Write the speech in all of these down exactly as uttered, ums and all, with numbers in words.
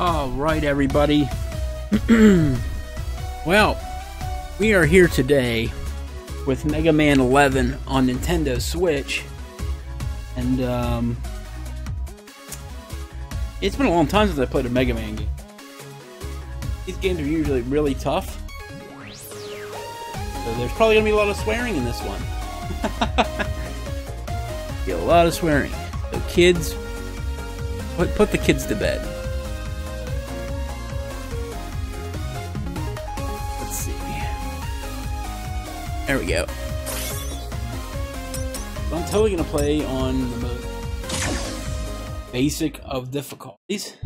Alright everybody, well, we are here today with Mega Man eleven on Nintendo Switch, and um, it's been a long time since I played a Mega Man game. These games are usually really tough, so there's probably going to be a lot of swearing in this one. Be a lot of swearing, so kids, put, put the kids to bed. There we go. So I'm totally gonna play on the most basic of difficulties.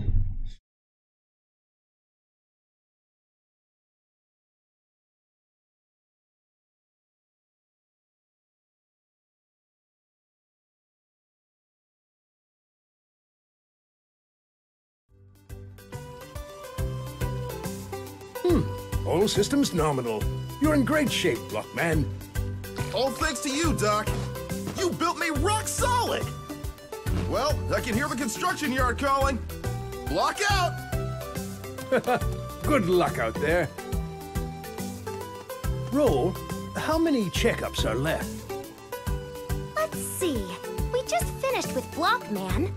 Hmm. All systems nominal. You're in great shape, Block Man. All thanks to you, Doc. You built me rock solid. Well, I can hear the construction yard calling. Block out! Good luck out there. Roll, how many checkups are left? Let's see. We just finished with Block Man.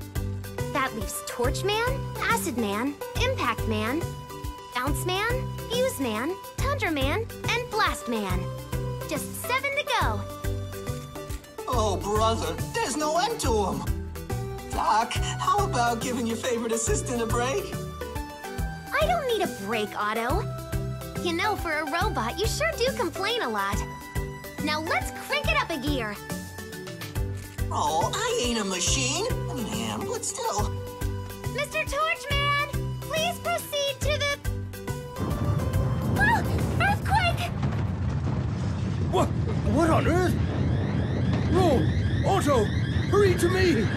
That leaves Torch Man, Acid Man, Impact Man, Bounce Man, Fuse Man, Tundra Man, and Blast Man. Just seven to go. Oh, brother, there's no end to them. Doc, how about giving your favorite assistant a break? I don't need a break, Otto. You know, for a robot, you sure do complain a lot. Now let's crank it up a gear. Oh, I ain't a machine. I mean, I am, but still. Mister Torch Man, please proceed to the... What? What on earth? Roll! Otto! Hurry to me!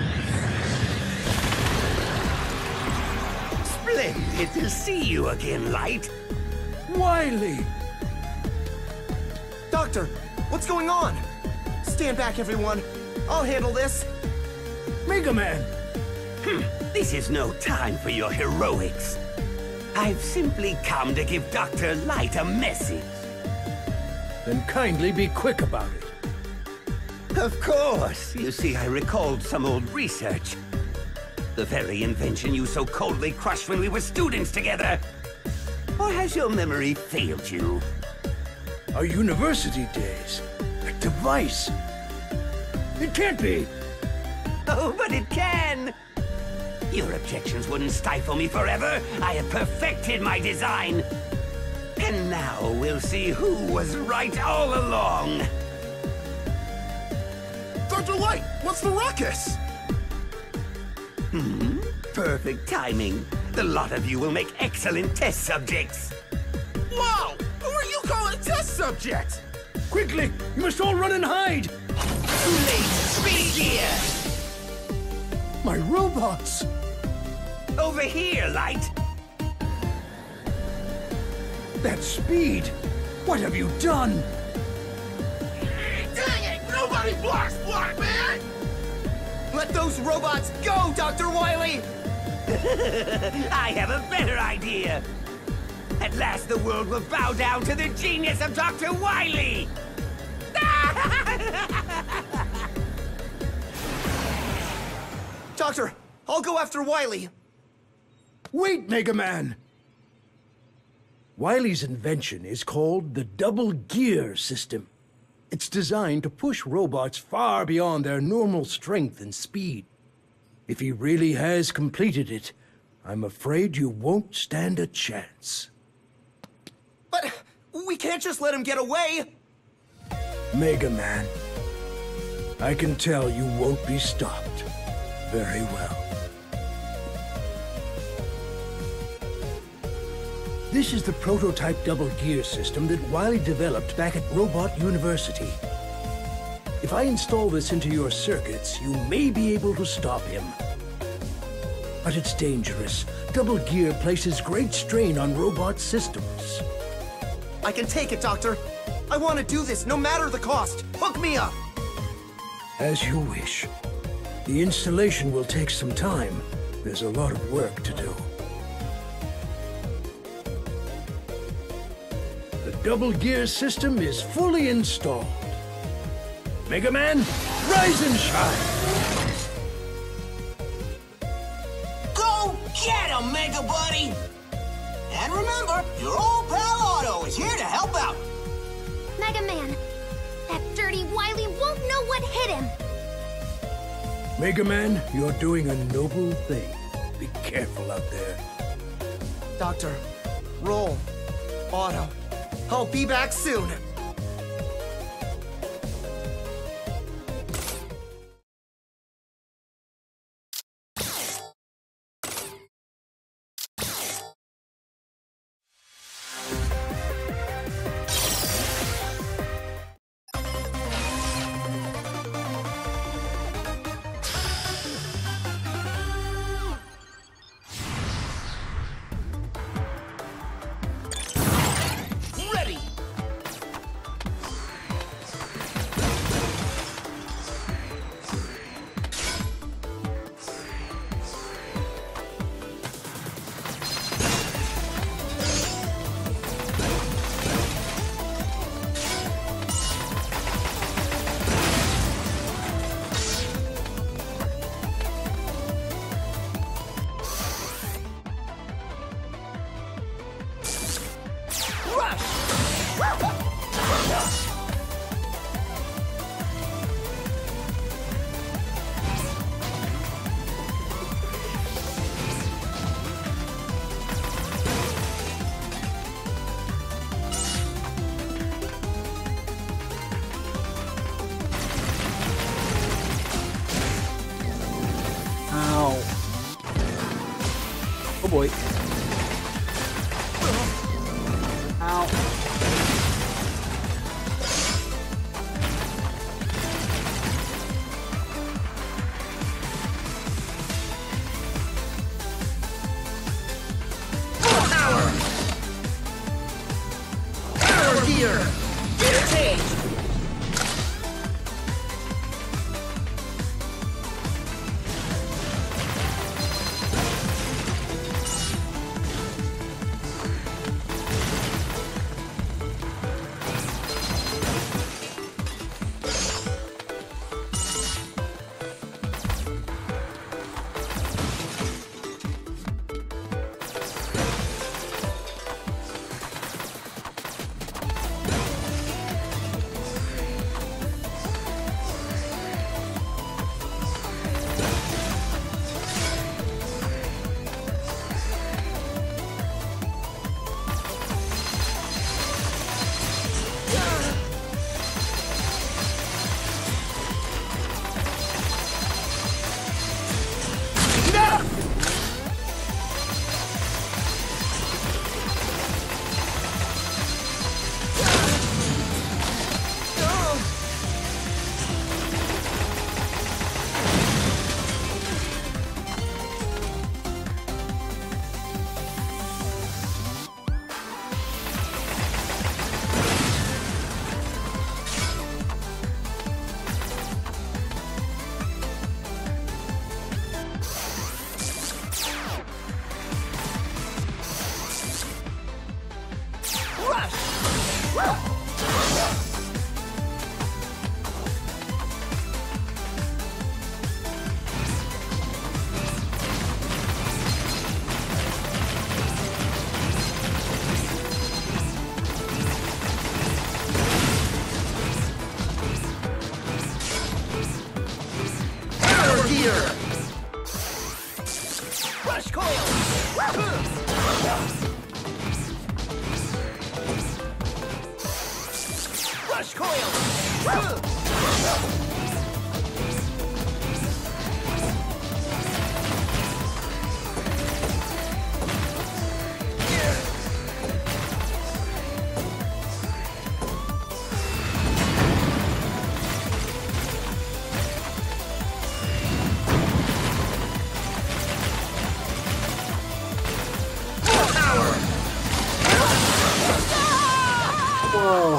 Splendid to see you again, Light. Wily! Doctor, what's going on? Stand back, everyone. I'll handle this. Mega Man! Hmm, this is no time for your heroics. I've simply come to give Doctor Light a message. Then kindly be quick about it. Of course. You see, I recalled some old research. The very invention you so coldly crushed when we were students together. Or has your memory failed you? Our university days. A device. It can't be. Oh, but it can. Your objections wouldn't stifle me forever. I have perfected my design. And now we'll see who was right all along. Doctor Light, what's the ruckus? Hmm, perfect timing. The lot of you will make excellent test subjects. Wow, who are you calling test subjects? Quickly, you must all run and hide. Too late, speed here. My robots. Over here, Light. That speed! What have you done? Dang it! Nobody blocks Block Man! Let those robots go, Doctor Wily! I have a better idea! At last the world will bow down to the genius of Doctor Wily! Doctor, I'll go after Wily! Wait, Mega Man! Wily's invention is called the Double Gear System. It's designed to push robots far beyond their normal strength and speed. If he really has completed it, I'm afraid you won't stand a chance. But we can't just let him get away! Mega Man, I can tell you won't be stopped very well. This is the prototype Double Gear System that Wily developed back at Robot University. If I install this into your circuits, you may be able to stop him. But it's dangerous. Double Gear places great strain on robot systems. I can take it, Doctor. I want to do this, no matter the cost. Hook me up! As you wish. The installation will take some time. There's a lot of work to do. Double Gear System is fully installed. Mega Man, rise and shine! Go get him, Mega Buddy! And remember, your old pal Otto is here to help out. Mega Man, that dirty Wily won't know what hit him. Mega Man, you're doing a noble thing. Be careful out there. Doctor, roll. Otto, I'll be back soon.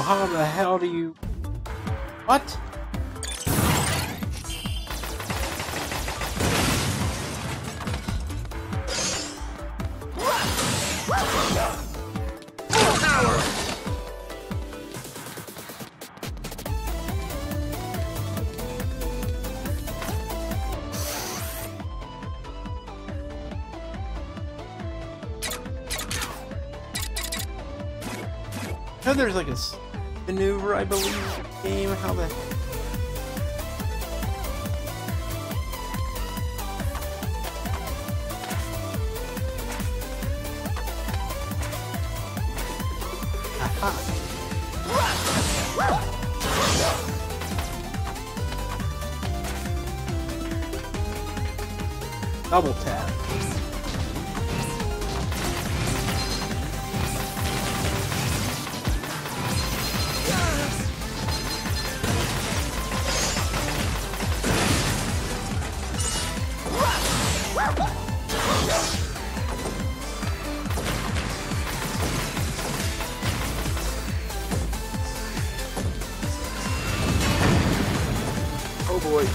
How the hell do you... What? Power! know there's like a maneuver, I believe, in the game. How the heck? Double tap. Oh boy.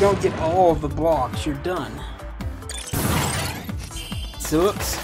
Don't get all of the blocks, you're done. So, oops.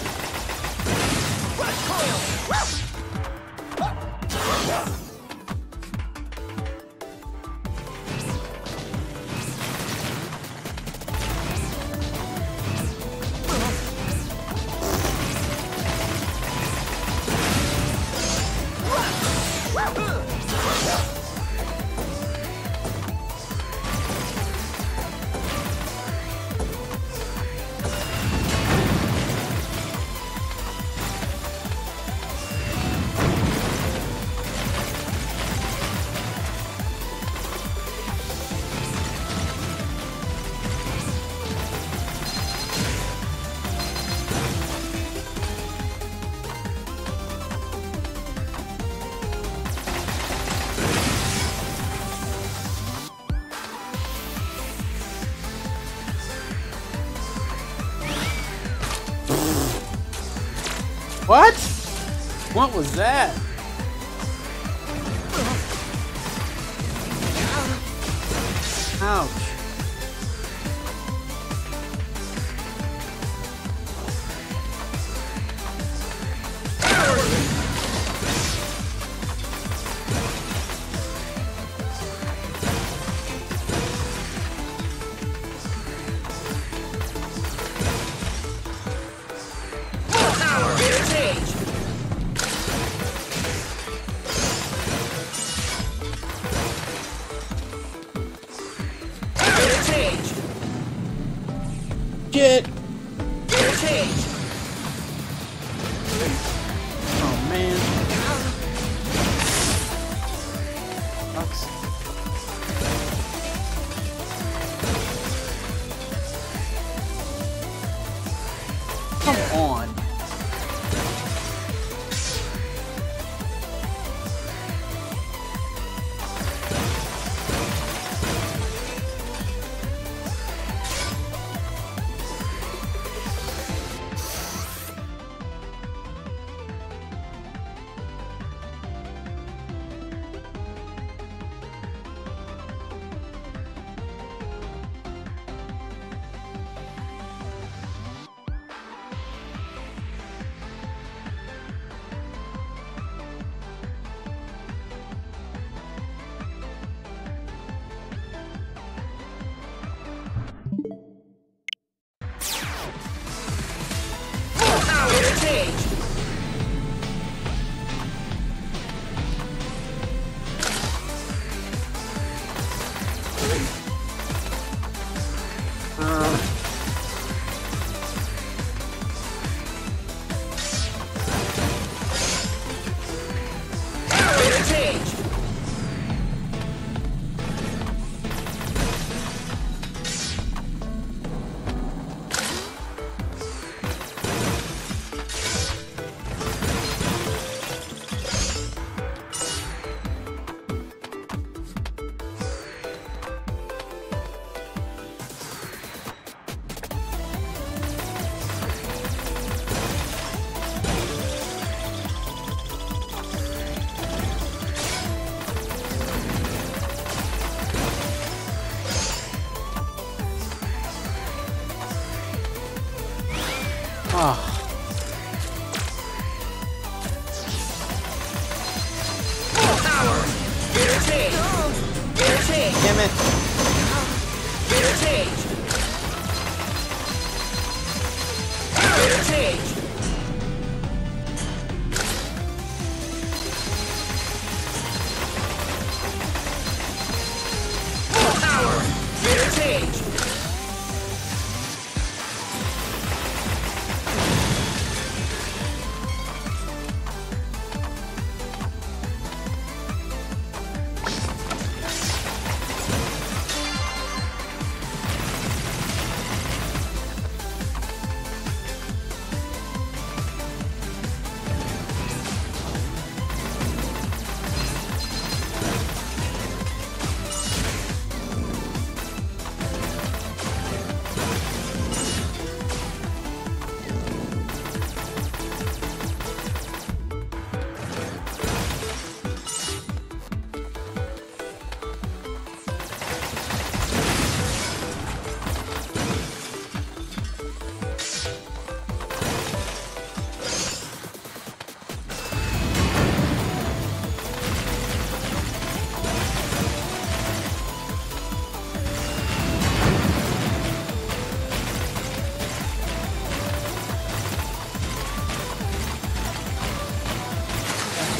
What? What was that? Ouch.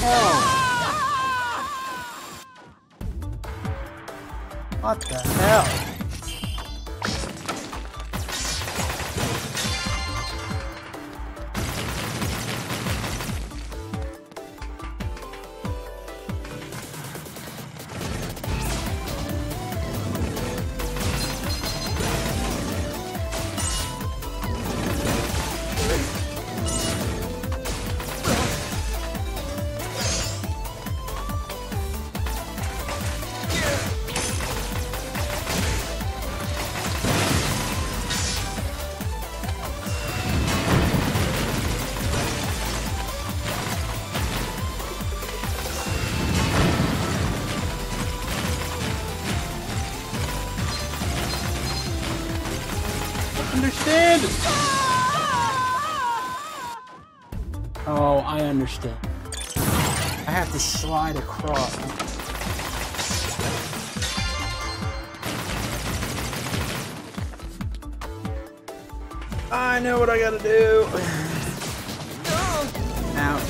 hell? What the hell? Oh, I understand. I have to slide across. I know what I gotta do. Ouch.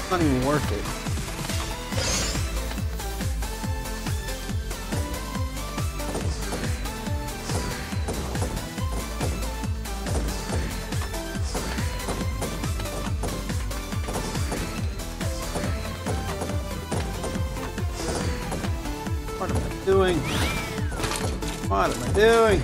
It's not even worth it. What am I doing? What am I doing?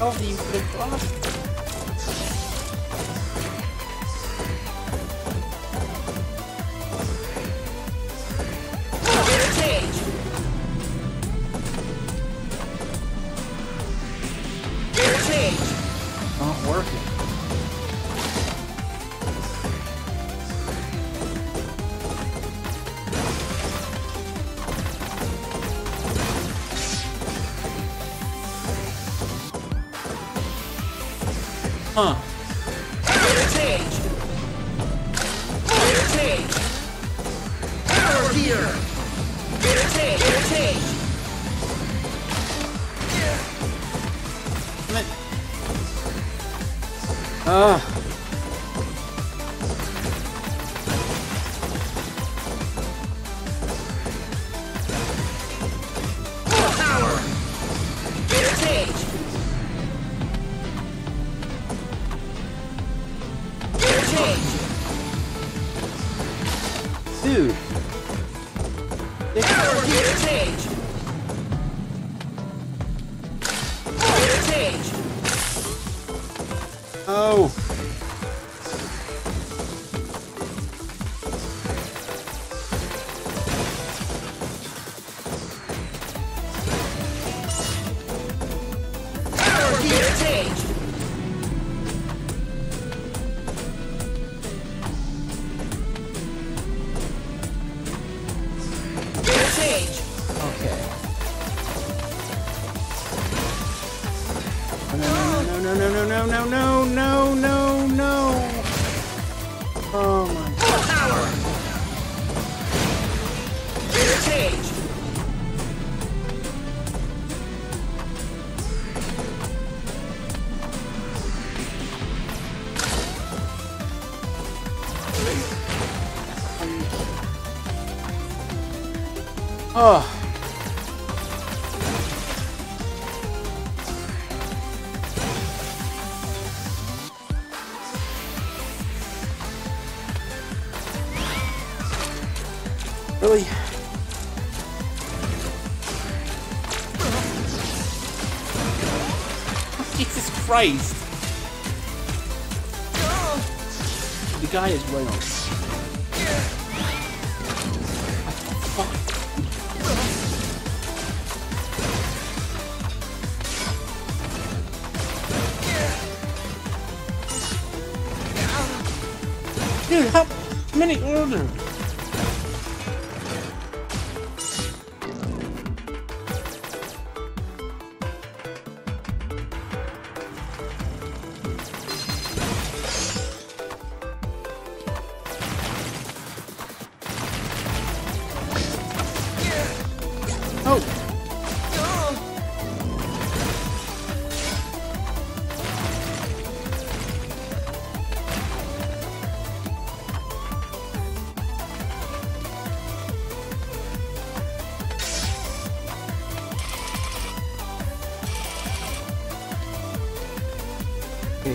Oh, you could have lost. Not working. Huh. Ah. Uh. Dude. Power gear change. Gear change. Oh. Power gear change. Power! Gear change! Oh. Really? Jesus Christ! The guy is way off. Dude, how many order?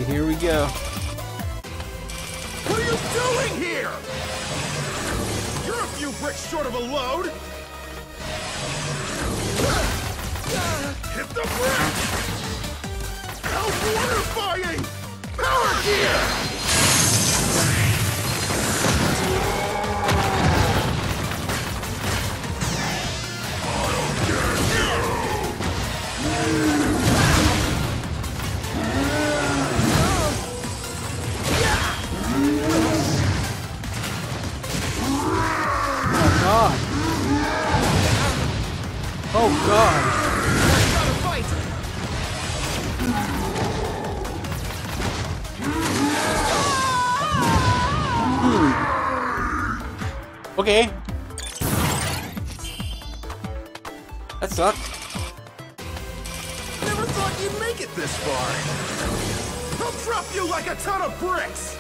Here we go. What are you doing here? You're a few bricks short of a load. Hit the brick! How mortifying! Power gear! I'll get you! Oh god! I gotta fight. Hmm. Okay. That sucked. Never thought you'd make it this far. I'll drop you like a ton of bricks.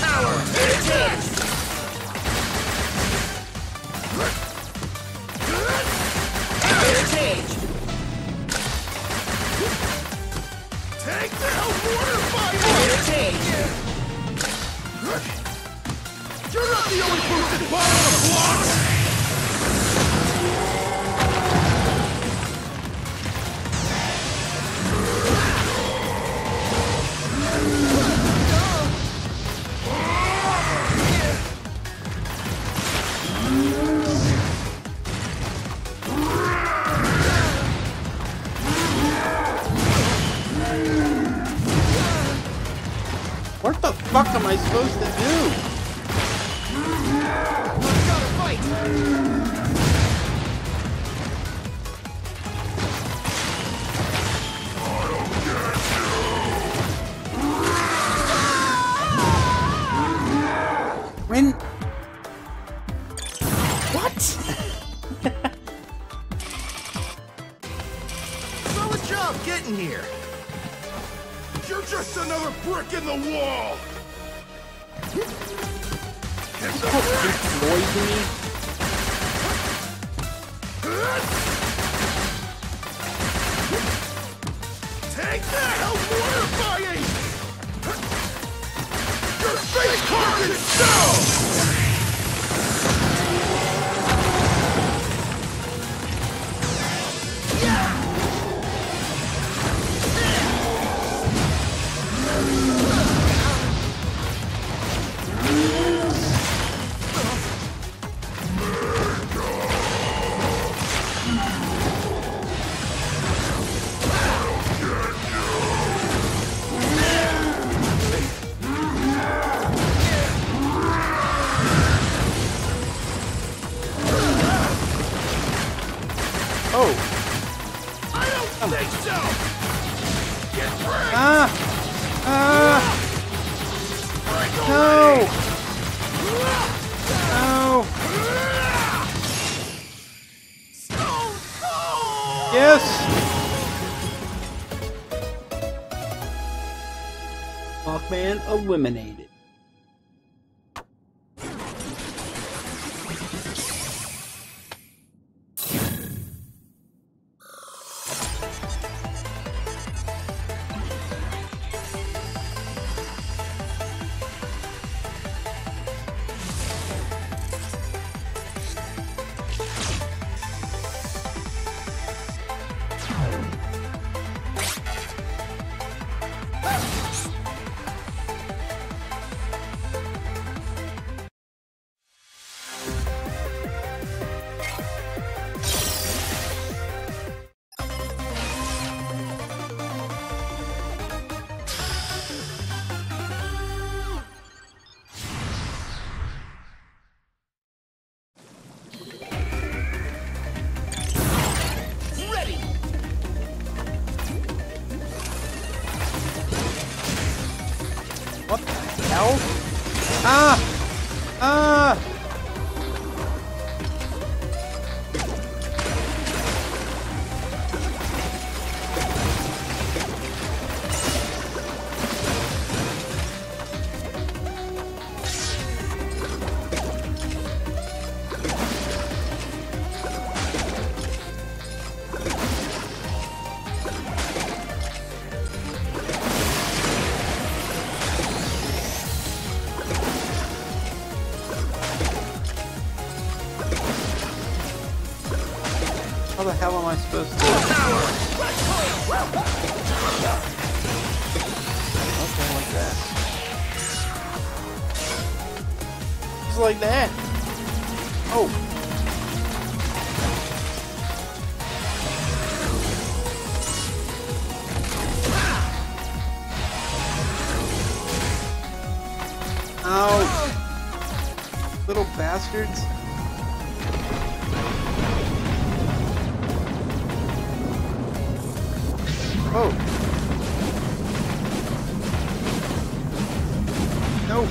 Power! Change. Take the water fire! Change. You're not the only boosted ball on the block! What the fuck am I supposed to do? We've got to fight. I'll get you. When? What? Solid job getting here. You're just another brick in the wall. Hit the brick. Take that, how mortifying! Your face card is down! Yeah! Block Man eliminated. Ah! Ah! How the hell am I supposed to do? Okay, like that. Just like that. Oh. Ow. Little bastards. Oh! No!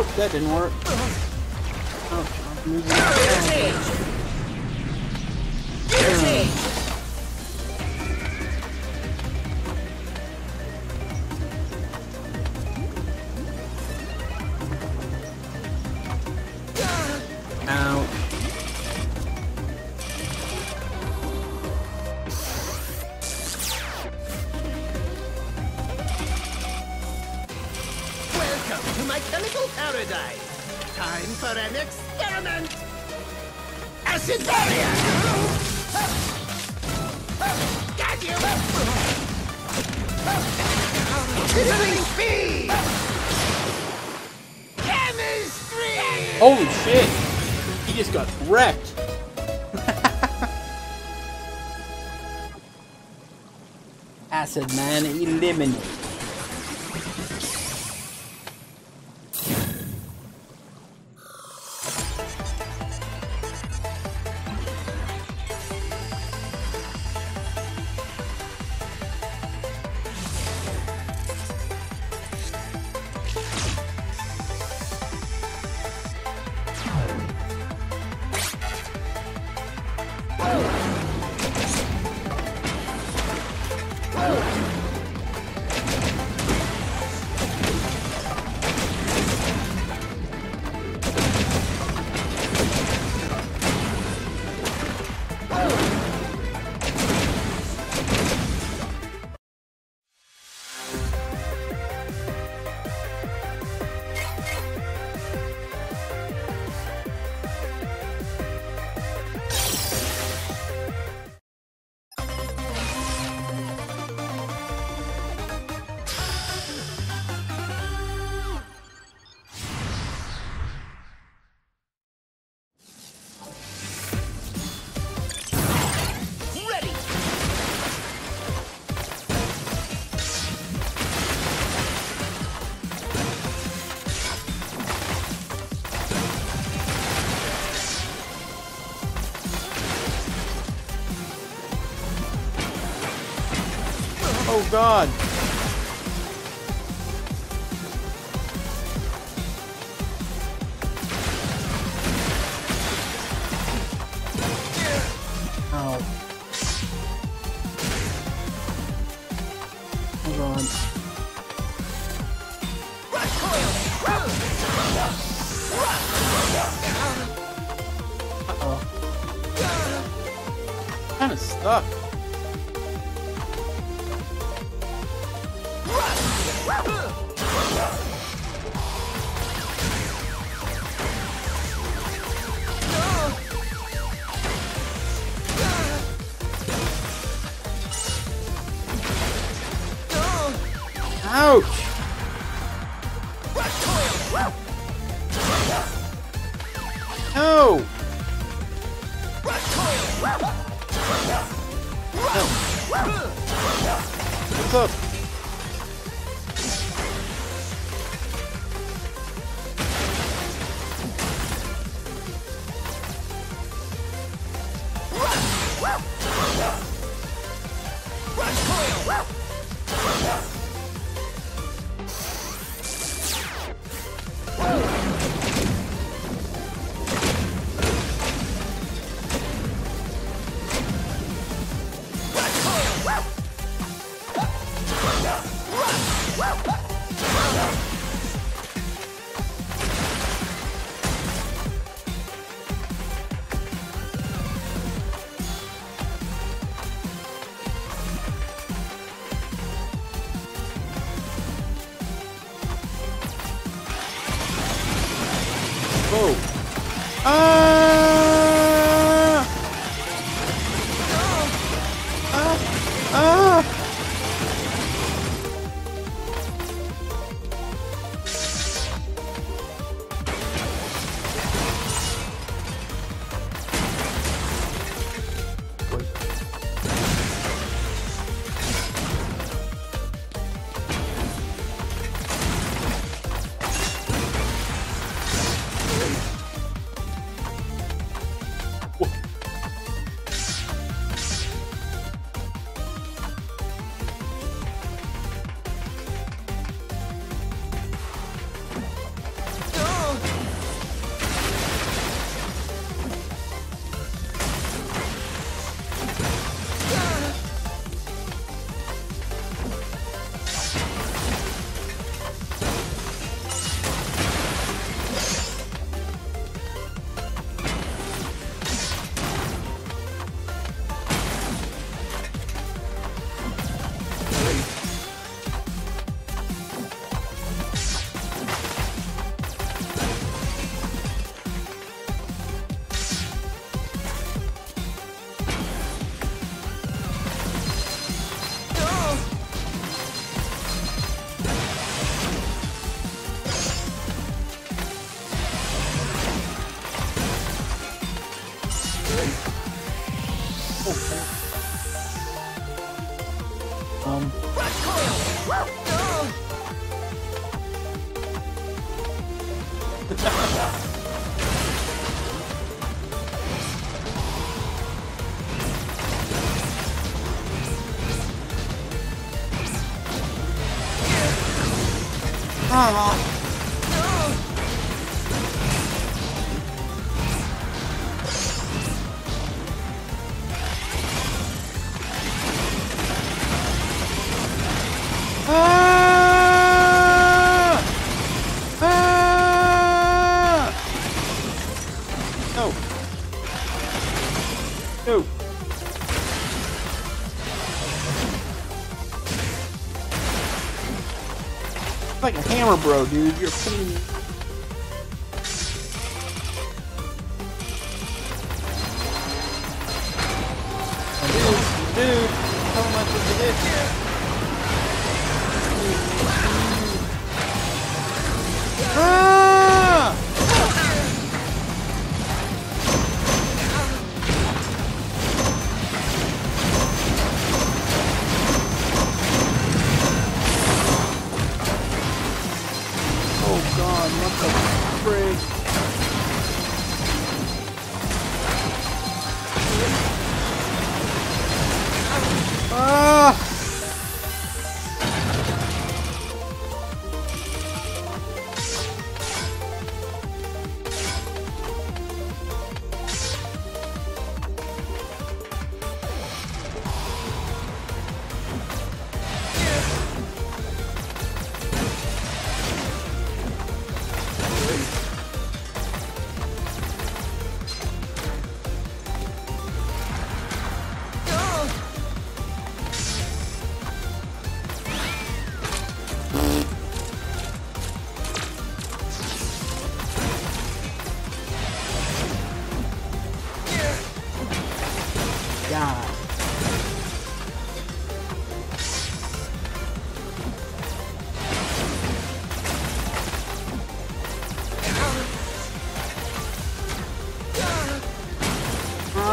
Nope, that didn't work. Oh, I'm moving. Ow. Welcome to my chemical paradise. Time for an experiment. Acid barrier. Got you. Sizzling speed. Chemistry. Holy shit! He just got wrecked. Acid Man eliminated. Oh God! Oh. Um. Ah. Like a hammer, bro, dude. You're putting. Dude, dude, how much is this? Ah! Ah!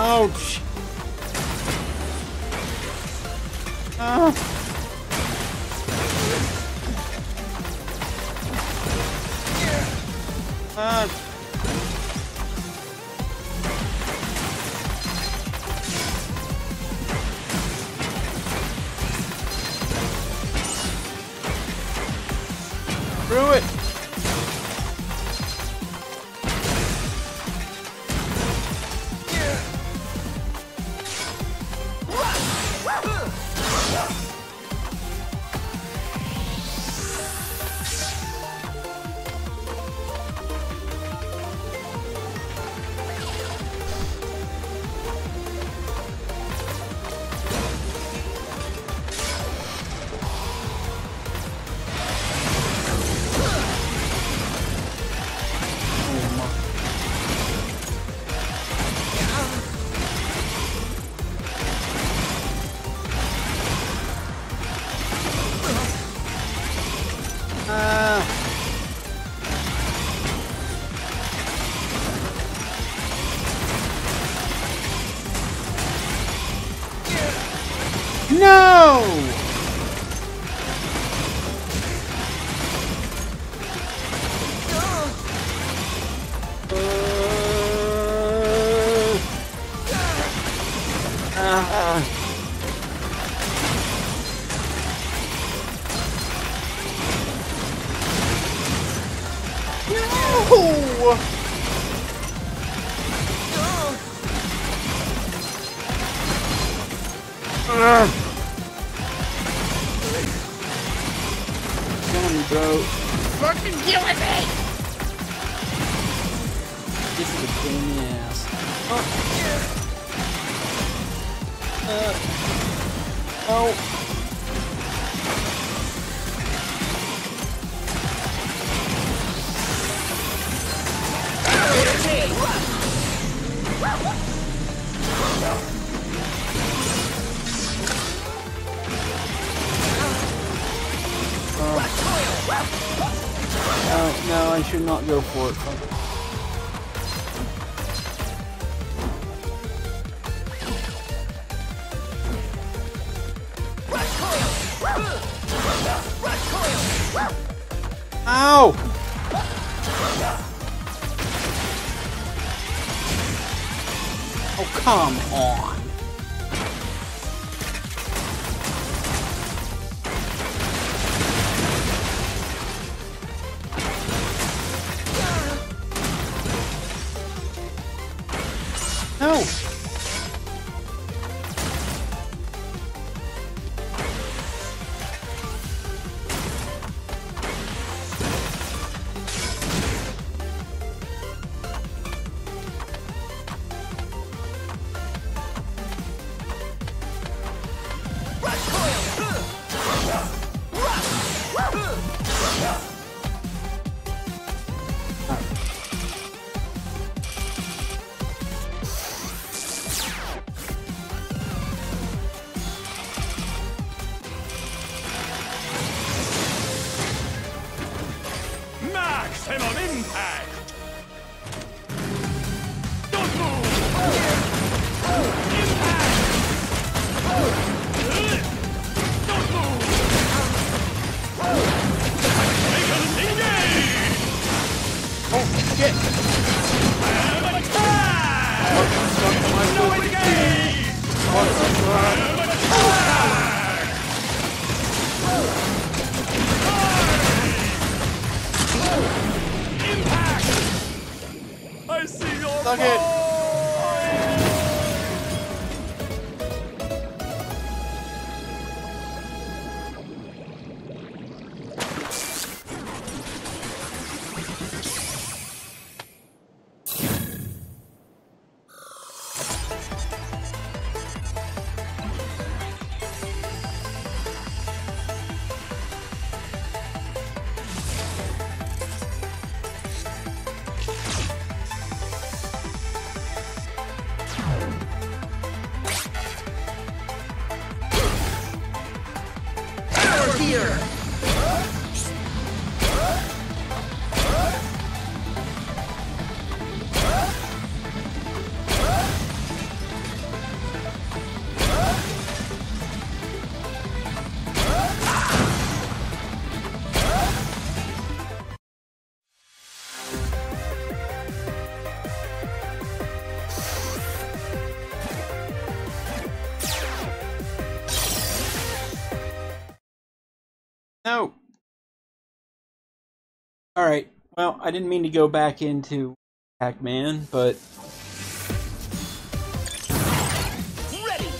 Ouch! Ah! Ah! Screw it! No! Uh, uh, no! Uh, Bro, fucking deal with me! This is a pain in the ass. Oh. Uh. Oh. Oh, no, I should not go for it. Ow! Oh, come on. No! Impact! Don't move! Impact! Don't move! Make them engage! Oh, shit! And attack! No engage! And attack! I see your Suck it. No. All right. Well, I didn't mean to go back into Pac-Man, but ready.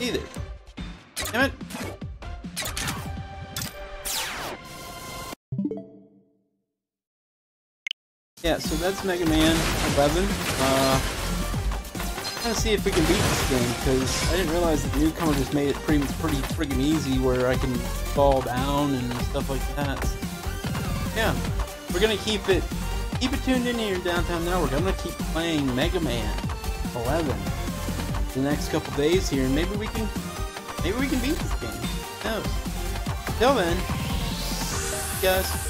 Either. Damn it. Yeah. So that's Mega Man eleven. Uh. I'm gonna see if we can beat this game, because I didn't realize that the newcomer just made it pretty pretty friggin' easy, where I can fall down and stuff like that. So, yeah, we're gonna keep it keep it tuned in to your downtown network. I'm gonna keep playing Mega Man eleven the next couple days here, and maybe we can maybe we can beat this game. Who knows? Till then, guys.